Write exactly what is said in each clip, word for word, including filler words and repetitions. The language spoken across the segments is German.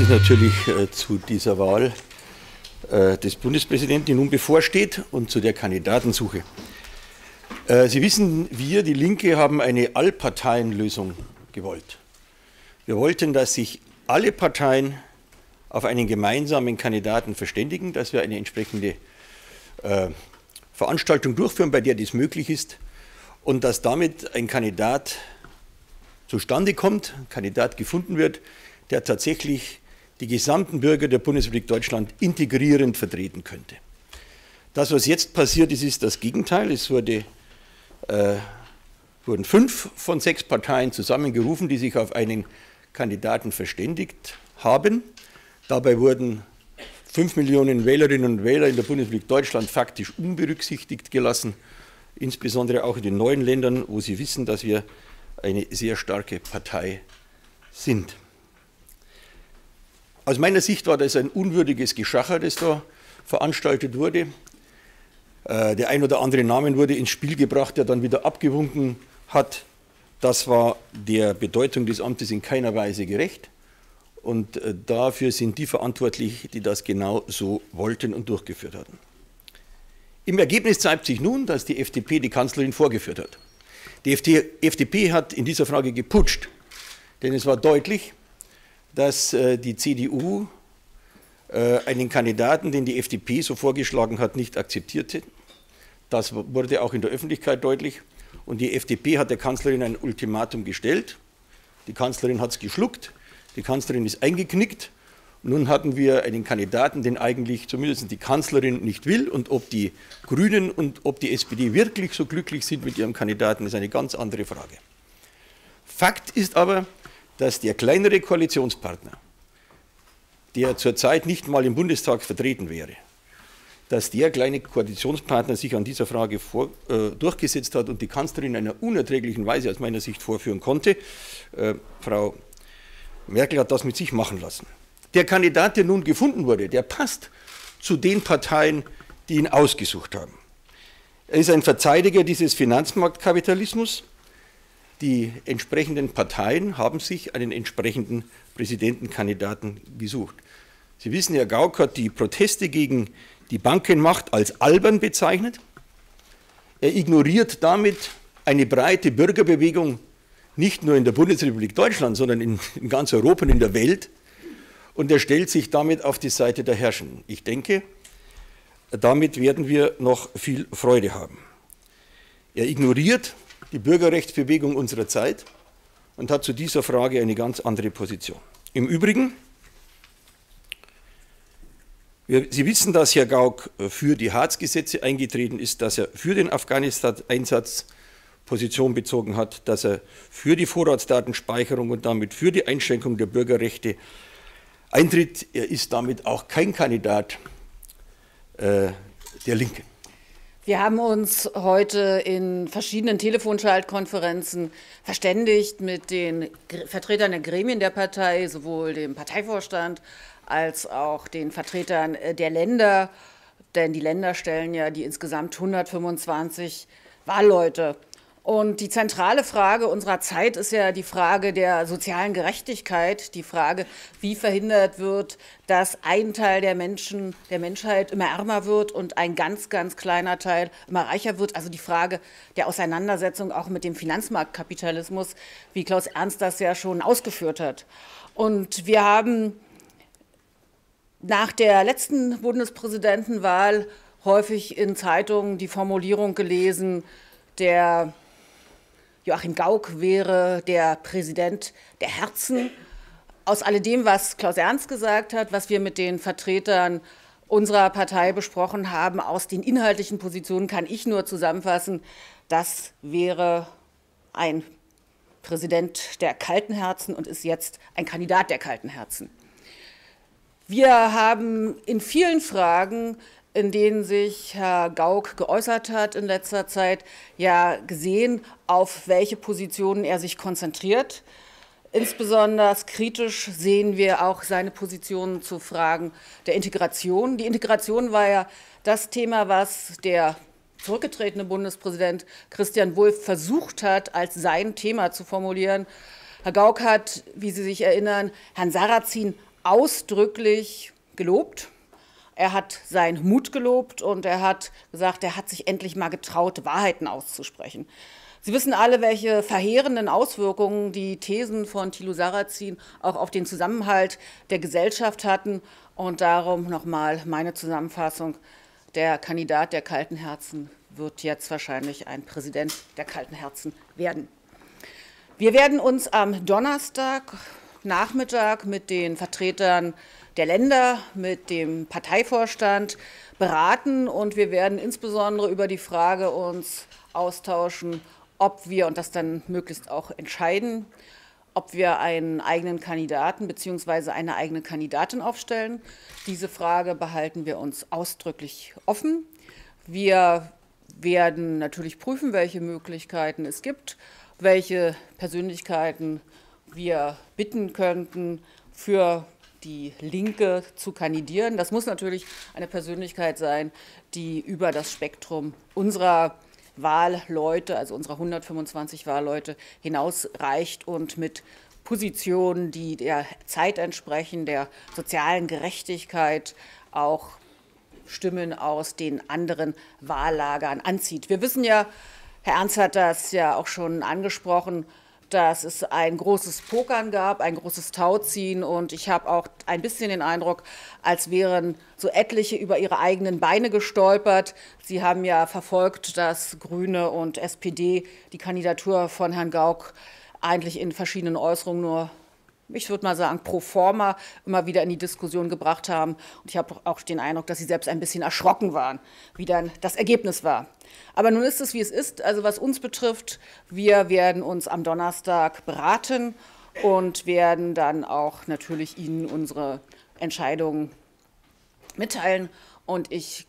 es natürlich äh, zu dieser Wahl äh, des Bundespräsidenten, die nun bevorsteht, und zu der Kandidatensuche. Äh, Sie wissen, wir, die Linke, haben eine Allparteienlösung gewollt. Wir wollten, dass sich alle Parteien auf einen gemeinsamen Kandidaten verständigen, dass wir eine entsprechende äh, Veranstaltung durchführen, bei der dies möglich ist, und dass damit ein Kandidat zustande kommt, ein Kandidat gefunden wird, der tatsächlich die gesamten Bürger der Bundesrepublik Deutschland integrierend vertreten könnte. Das, was jetzt passiert ist, ist das Gegenteil. Es wurde, äh, wurden fünf von sechs Parteien zusammengerufen, die sich auf einen Kandidaten verständigt haben. Dabei wurden fünf Millionen Wählerinnen und Wähler in der Bundesrepublik Deutschland faktisch unberücksichtigt gelassen, insbesondere auch in den neuen Ländern, wo sie wissen, dass wir eine sehr starke Partei sind. Aus meiner Sicht war das ein unwürdiges Geschacher, das da veranstaltet wurde. Der ein oder andere Name wurde ins Spiel gebracht, der dann wieder abgewunken hat. Das war der Bedeutung des Amtes in keiner Weise gerecht. Und dafür sind die verantwortlich, die das genau so wollten und durchgeführt hatten. Im Ergebnis zeigt sich nun, dass die F D P die Kanzlerin vorgeführt hat. Die F D P hat in dieser Frage geputscht, denn es war deutlich, dass die C D U einen Kandidaten, den die F D P so vorgeschlagen hat, nicht akzeptierte. Das wurde auch in der Öffentlichkeit deutlich. Und die F D P hat der Kanzlerin ein Ultimatum gestellt. Die Kanzlerin hat es geschluckt. Die Kanzlerin ist eingeknickt. Nun hatten wir einen Kandidaten, den eigentlich zumindest die Kanzlerin nicht will. Und ob die Grünen und ob die S P D wirklich so glücklich sind mit ihrem Kandidaten, ist eine ganz andere Frage. Fakt ist aber, dass der kleinere Koalitionspartner, der zurzeit nicht mal im Bundestag vertreten wäre, dass der kleine Koalitionspartner sich an dieser Frage vor, äh, durchgesetzt hat und die Kanzlerin in einer unerträglichen Weise aus meiner Sicht vorführen konnte. Äh, Frau Merkel hat das mit sich machen lassen. Der Kandidat, der nun gefunden wurde, der passt zu den Parteien, die ihn ausgesucht haben. Er ist ein Verteidiger dieses Finanzmarktkapitalismus. Die entsprechenden Parteien haben sich einen entsprechenden Präsidentenkandidaten gesucht. Sie wissen, Herr Gauck hat die Proteste gegen die Bankenmacht als albern bezeichnet. Er ignoriert damit eine breite Bürgerbewegung, nicht nur in der Bundesrepublik Deutschland, sondern in, in ganz Europa und in der Welt. Und er stellt sich damit auf die Seite der Herrschenden. Ich denke, damit werden wir noch viel Freude haben. Er ignoriert die Bürgerrechtsbewegung unserer Zeit und hat zu dieser Frage eine ganz andere Position. Im Übrigen, wir, Sie wissen, dass Herr Gauck für die Hartz-Gesetze eingetreten ist, dass er für den Afghanistan-Einsatz Position bezogen hat, dass er für die Vorratsdatenspeicherung und damit für die Einschränkung der Bürgerrechte eintritt. Er ist damit auch kein Kandidat äh, der Linken. Wir haben uns heute in verschiedenen Telefonschaltkonferenzen verständigt mit den Vertretern der Gremien der Partei, sowohl dem Parteivorstand als auch den Vertretern der Länder, denn die Länder stellen ja die insgesamt hundertfünfundzwanzig Wahlleute. Und die zentrale Frage unserer Zeit ist ja die Frage der sozialen Gerechtigkeit, die Frage, wie verhindert wird, dass ein Teil der Menschen, der Menschheit immer ärmer wird und ein ganz, ganz kleiner Teil immer reicher wird. Also die Frage der Auseinandersetzung auch mit dem Finanzmarktkapitalismus, wie Klaus Ernst das ja schon ausgeführt hat. Und wir haben nach der letzten Bundespräsidentenwahl häufig in Zeitungen die Formulierung gelesen, der Joachim Gauck wäre der Präsident der Herzen. Aus alledem, was Klaus Ernst gesagt hat, was wir mit den Vertretern unserer Partei besprochen haben, aus den inhaltlichen Positionen kann ich nur zusammenfassen, das wäre ein Präsident der kalten Herzen und ist jetzt ein Kandidat der kalten Herzen. Wir haben in vielen Fragen, in denen sich Herr Gauck geäußert hat in letzter Zeit, ja gesehen, auf welche Positionen er sich konzentriert. Insbesondere kritisch sehen wir auch seine Positionen zu Fragen der Integration. Die Integration war ja das Thema, was der zurückgetretene Bundespräsident Christian Wulff versucht hat, als sein Thema zu formulieren. Herr Gauck hat, wie Sie sich erinnern, Herrn Sarrazin ausdrücklich gelobt. Er hat seinen Mut gelobt und er hat gesagt, er hat sich endlich mal getraut, Wahrheiten auszusprechen. Sie wissen alle, welche verheerenden Auswirkungen die Thesen von Thilo Sarrazin auch auf den Zusammenhalt der Gesellschaft hatten. Und darum nochmal meine Zusammenfassung. Der Kandidat der kalten Herzen wird jetzt wahrscheinlich ein Präsident der kalten Herzen werden. Wir werden uns am Donnerstag Nachmittag mit den Vertretern der Länder, mit dem Parteivorstand beraten und wir werden insbesondere über die Frage uns austauschen, ob wir, und das dann möglichst auch entscheiden, ob wir einen eigenen Kandidaten bzw. eine eigene Kandidatin aufstellen. Diese Frage behalten wir uns ausdrücklich offen. Wir werden natürlich prüfen, welche Möglichkeiten es gibt, welche Persönlichkeiten wir bitten könnten, für die Linke zu kandidieren. Das muss natürlich eine Persönlichkeit sein, die über das Spektrum unserer Wahlleute, also unserer hundertfünfundzwanzig Wahlleute, hinausreicht und mit Positionen, die der Zeit entsprechen, der sozialen Gerechtigkeit, auch Stimmen aus den anderen Wahllagern anzieht. Wir wissen ja, Herr Ernst hat das ja auch schon angesprochen, dass es ein großes Pokern gab, ein großes Tauziehen. Und ich habe auch ein bisschen den Eindruck, als wären so etliche über ihre eigenen Beine gestolpert. Sie haben ja verfolgt, dass Grüne und S P D die Kandidatur von Herrn Gauck eigentlich in verschiedenen Äußerungen nur, ich würde mal sagen, pro forma immer wieder in die Diskussion gebracht haben. Und ich habe auch den Eindruck, dass sie selbst ein bisschen erschrocken waren, wie dann das Ergebnis war. Aber nun ist es, wie es ist. Also was uns betrifft, wir werden uns am Donnerstag beraten und werden dann auch natürlich Ihnen unsere Entscheidungen mitteilen. Und ich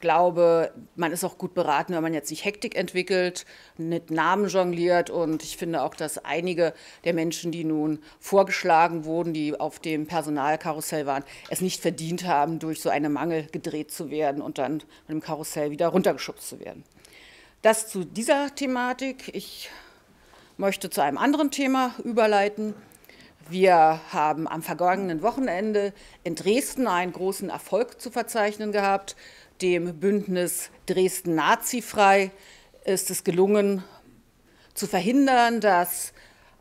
glaube, man ist auch gut beraten, wenn man jetzt nicht Hektik entwickelt, mit Namen jongliert. Und ich finde auch, dass einige der Menschen, die nun vorgeschlagen wurden, die auf dem Personalkarussell waren, es nicht verdient haben, durch so einen Mangel gedreht zu werden und dann mit dem Karussell wieder runtergeschubst zu werden. Das zu dieser Thematik. Ich möchte zu einem anderen Thema überleiten. Wir haben am vergangenen Wochenende in Dresden einen großen Erfolg zu verzeichnen gehabt. Dem Bündnis Dresden Nazifrei ist es gelungen, zu verhindern, dass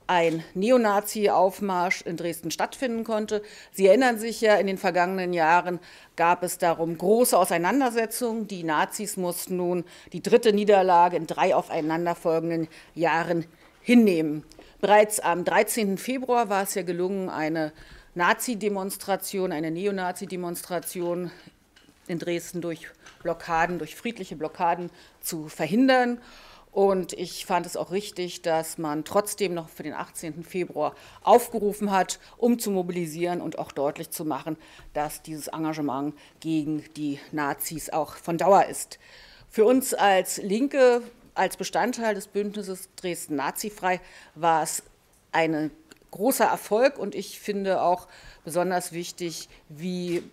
ein Neonazi-Aufmarsch in Dresden stattfinden konnte. Sie erinnern sich ja, in den vergangenen Jahren gab es darum große Auseinandersetzungen. Die Nazis mussten nun die dritte Niederlage in drei aufeinanderfolgenden Jahren hinnehmen. Bereits am dreizehnten Februar war es ja gelungen, eine Nazi-Demonstration, eine Neonazi-Demonstration in Dresden durch Blockaden, durch friedliche Blockaden zu verhindern. Und ich fand es auch richtig, dass man trotzdem noch für den achtzehnten Februar aufgerufen hat, um zu mobilisieren und auch deutlich zu machen, dass dieses Engagement gegen die Nazis auch von Dauer ist. Für uns als Linke, als Bestandteil des Bündnisses Dresden Nazifrei, war es ein großer Erfolg und ich finde auch besonders wichtig, wie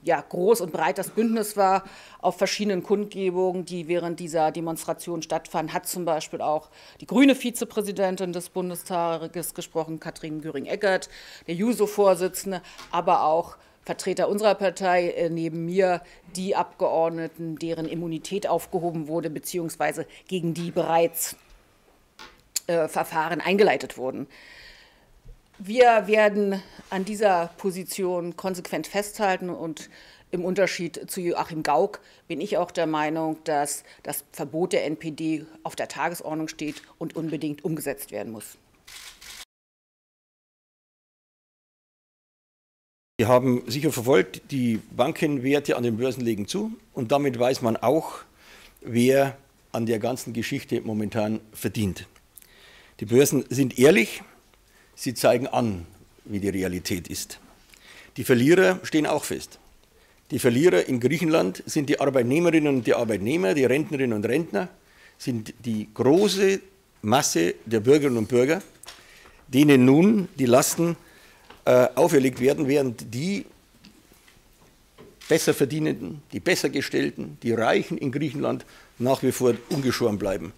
ja, groß und breit das Bündnis war. Auf verschiedenen Kundgebungen, die während dieser Demonstration stattfanden, hat zum Beispiel auch die grüne Vizepräsidentin des Bundestages gesprochen, Katrin Göring-Eckert, der Juso-Vorsitzende, aber auch Vertreter unserer Partei, äh, neben mir die Abgeordneten, deren Immunität aufgehoben wurde, beziehungsweise gegen die bereits äh, Verfahren eingeleitet wurden. Wir werden an dieser Position konsequent festhalten und im Unterschied zu Joachim Gauck bin ich auch der Meinung, dass das Verbot der N P D auf der Tagesordnung steht und unbedingt umgesetzt werden muss. Wir haben sicher verfolgt, die Bankenwerte an den Börsen legen zu und damit weiß man auch, wer an der ganzen Geschichte momentan verdient. Die Börsen sind ehrlich. Sie zeigen an, wie die Realität ist. Die Verlierer stehen auch fest. Die Verlierer in Griechenland sind die Arbeitnehmerinnen und die Arbeitnehmer, die Rentnerinnen und Rentner, sind die große Masse der Bürgerinnen und Bürger, denen nun die Lasten äh, auferlegt werden, während die Besserverdienenden, die Bessergestellten, die Reichen in Griechenland nach wie vor ungeschoren bleiben.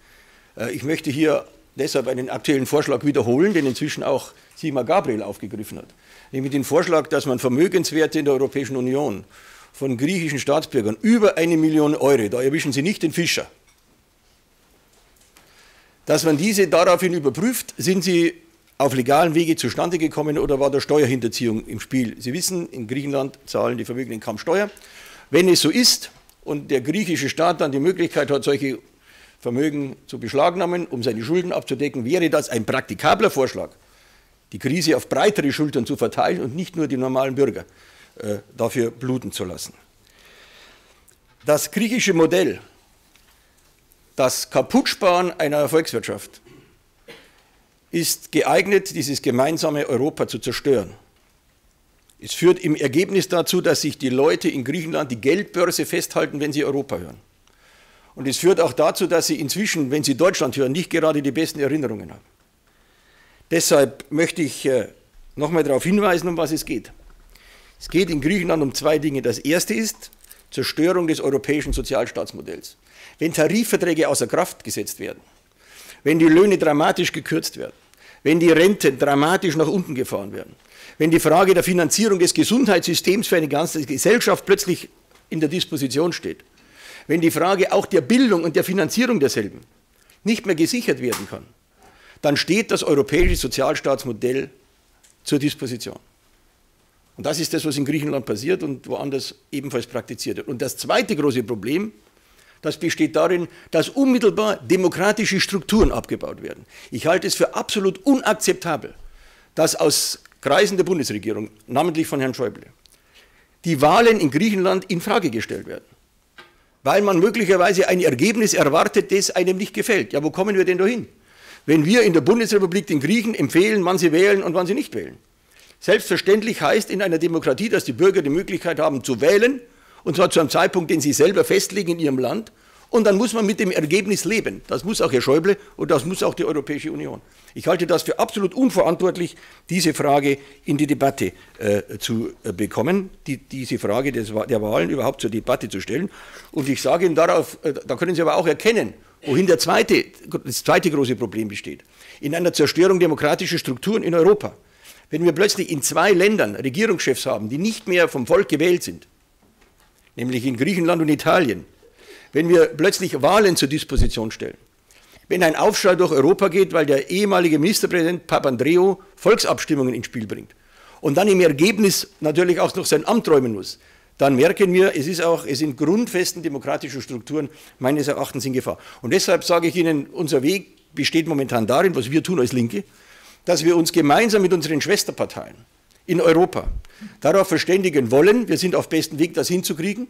Äh, ich möchte hier deshalb einen aktuellen Vorschlag wiederholen, den inzwischen auch Sigmar Gabriel aufgegriffen hat. Nämlich den Vorschlag, dass man Vermögenswerte in der Europäischen Union von griechischen Staatsbürgern über eine Million Euro, da erwischen Sie nicht den Fischer, dass man diese daraufhin überprüft, sind sie auf legalen Wege zustande gekommen oder war da Steuerhinterziehung im Spiel. Sie wissen, in Griechenland zahlen die Vermögenden kaum Steuer. Wenn es so ist und der griechische Staat dann die Möglichkeit hat, solche Vermögen zu beschlagnahmen, um seine Schulden abzudecken, wäre das ein praktikabler Vorschlag, die Krise auf breitere Schultern zu verteilen und nicht nur die normalen Bürger äh, dafür bluten zu lassen. Das griechische Modell, das Kaputtsparen einer Volkswirtschaft, ist geeignet, dieses gemeinsame Europa zu zerstören. Es führt im Ergebnis dazu, dass sich die Leute in Griechenland die Geldbörse festhalten, wenn sie Europa hören. Und es führt auch dazu, dass sie inzwischen, wenn sie Deutschland hören, nicht gerade die besten Erinnerungen haben. Deshalb möchte ich nochmal darauf hinweisen, um was es geht. Es geht in Griechenland um zwei Dinge. Das erste ist Zerstörung des europäischen Sozialstaatsmodells. Wenn Tarifverträge außer Kraft gesetzt werden, wenn die Löhne dramatisch gekürzt werden, wenn die Renten dramatisch nach unten gefahren werden, wenn die Frage der Finanzierung des Gesundheitssystems für eine ganze Gesellschaft plötzlich in der Disposition steht, wenn die Frage auch der Bildung und der Finanzierung derselben nicht mehr gesichert werden kann, dann steht das europäische Sozialstaatsmodell zur Disposition. Und das ist das, was in Griechenland passiert und woanders ebenfalls praktiziert wird. Und das zweite große Problem, das besteht darin, dass unmittelbar demokratische Strukturen abgebaut werden. Ich halte es für absolut unakzeptabel, dass aus Kreisen der Bundesregierung, namentlich von Herrn Schäuble, die Wahlen in Griechenland infrage gestellt werden, weil man möglicherweise ein Ergebnis erwartet, das einem nicht gefällt. Ja, wo kommen wir denn dahin, wenn wir in der Bundesrepublik den Griechen empfehlen, wann sie wählen und wann sie nicht wählen? Selbstverständlich heißt in einer Demokratie, dass die Bürger die Möglichkeit haben zu wählen, und zwar zu einem Zeitpunkt, den sie selber festlegen in ihrem Land. Und dann muss man mit dem Ergebnis leben. Das muss auch Herr Schäuble und das muss auch die Europäische Union. Ich halte das für absolut unverantwortlich, diese Frage in die Debatte äh, zu äh, bekommen, die, diese Frage des, der Wahlen überhaupt zur Debatte zu stellen. Und ich sage Ihnen darauf, äh, da können Sie aber auch erkennen, wohin der zweite, das zweite große Problem besteht. In einer Zerstörung demokratischer Strukturen in Europa. Wenn wir plötzlich in zwei Ländern Regierungschefs haben, die nicht mehr vom Volk gewählt sind, nämlich in Griechenland und Italien, wenn wir plötzlich Wahlen zur Disposition stellen, wenn ein Aufschrei durch Europa geht, weil der ehemalige Ministerpräsident Papandreou Volksabstimmungen ins Spiel bringt und dann im Ergebnis natürlich auch noch sein Amt räumen muss, dann merken wir, es ist auch, es sind grundfesten demokratische Strukturen meines Erachtens in Gefahr. Und deshalb sage ich Ihnen, unser Weg besteht momentan darin, was wir tun als Linke, dass wir uns gemeinsam mit unseren Schwesterparteien in Europa darauf verständigen wollen, wir sind auf bestem Weg, das hinzukriegen,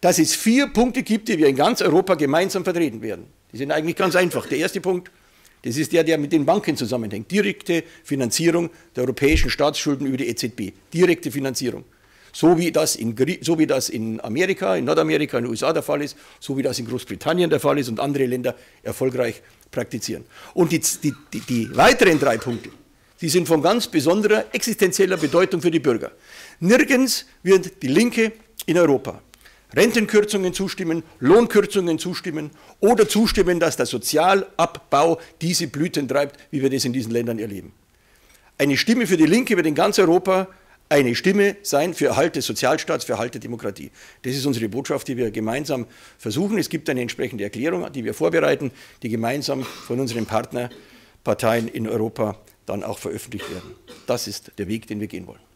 dass es vier Punkte gibt, die wir in ganz Europa gemeinsam vertreten werden. Die sind eigentlich ganz einfach. Der erste Punkt, das ist der, der mit den Banken zusammenhängt. Direkte Finanzierung der europäischen Staatsschulden über die E Z B. Direkte Finanzierung. So wie das in, so wie das in Amerika, in Nordamerika, in den U S A der Fall ist, so wie das in Großbritannien der Fall ist und andere Länder erfolgreich praktizieren. Und die, die, die, die weiteren drei Punkte, die sind von ganz besonderer existenzieller Bedeutung für die Bürger. Nirgends wird die Linke in Europa Rentenkürzungen zustimmen, Lohnkürzungen zustimmen oder zustimmen, dass der Sozialabbau diese Blüten treibt, wie wir das in diesen Ländern erleben. Eine Stimme für die Linke wird in ganz Europa eine Stimme sein für Erhalt des Sozialstaats, für Erhalt der Demokratie. Das ist unsere Botschaft, die wir gemeinsam versuchen. Es gibt eine entsprechende Erklärung, die wir vorbereiten, die gemeinsam von unseren Partnerparteien in Europa dann auch veröffentlicht werden. Das ist der Weg, den wir gehen wollen.